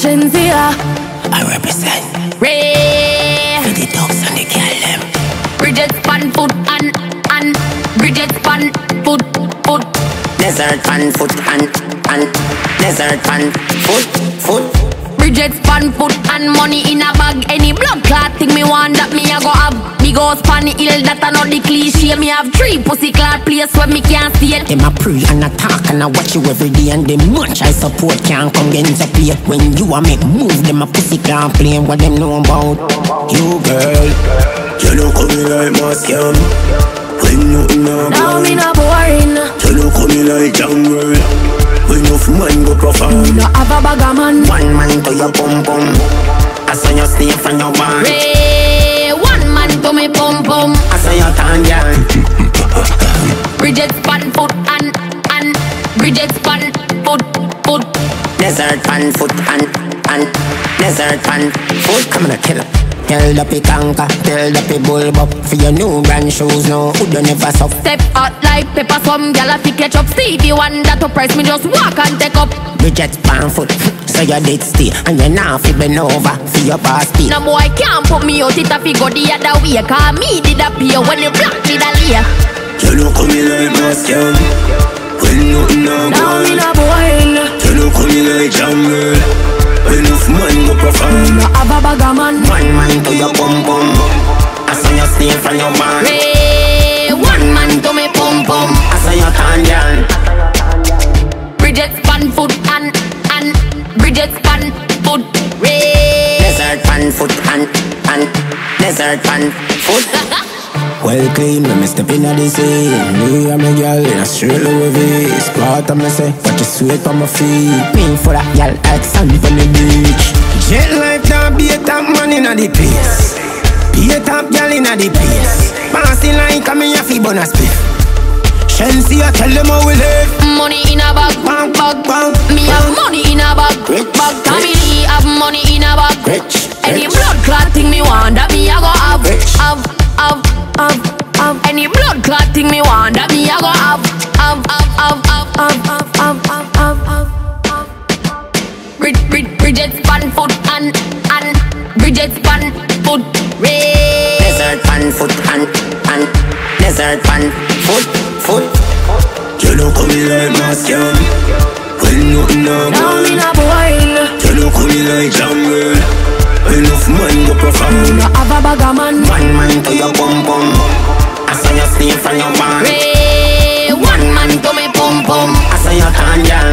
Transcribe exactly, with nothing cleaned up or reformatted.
Shenzia. I represent Ray. For the dogs and the girl them. Bridget pan foot and and Bridget pan foot foot. Desert pan foot and and Desert pan foot foot. Bridget pan foot and money in a bag. Any blood clot thing me want that me a go have. Me go span the hill that I know the cliche. Me have three pussy clot place where me can't see it. Them a pray and a talk and I watch you every day. And them much I support can't come get into play. When you a make move them a pussy can't play. What them know about you girl? You look at me like my scam. When you in a now me not boring. You look at me like jam girl. When you man go profound. You have a bag of man. One man to your pom pom. I saw you stay from your man. To me pom pom, I saw your tongue, yeah. Bridget pan foot and and Bridget pan foot foot. Desert pan foot and and Desert pan foot. Come on, kill her. Tell the pig anchor, tell the pig bulb up. For your new brand shoes, no hood you never suck. Step out like pepper, some gyal a fi catch up. See the one that oppress me, just walk and take up. Bridget pan foot. So you did stay, and you now fi been over for your past day. No boy can't put me out, it a fi go the other way. Cause me did appear when you blocked me the layer. You look at me like Basquiat. When you not now me not boring. You look at me like Jungle. When you man go profound. You have a bag of man. One man to your pom pom. I saw you stay from your man. Hey, one man to me pom pom. I saw your tangian. Bridget span foot and and Bridget pan foot ray. Desert pan foot and and Desert pan foot. Well clean when me step inna the sea. Me and me gyal in a straight Louis V. Sparta me say, watch you sweat on my feet. Me for that gyal like sand on the beach. Jet life down, be a top man inna the place. Be a top gyal inna the place. Passing line coming a fi bonus beef. Chelsea, I tell them how we live. Money in a bag, bang, bang, bang. Me have money in a bag, rich, bag. Tommy Lee have money in a bag, rich. Any blood clot thing me want, that me I go have, rich. Have, have, have, have. Any blood clot thing me want, that me I go have, have, have, have, have, have, have, have, have. Brid, Brid, Bridget span foot and and Bridget span foot ray. Desert pan foot and and Desert pan foot. Foot. You look at me like Basquiat. When you in a now me not boring. You look at me like Jungle. Enough man go profound. You not have a bag of man. One man to your pom pom. I saw you stay from your man. Ray, one man to me pom pom. I saw your tanya.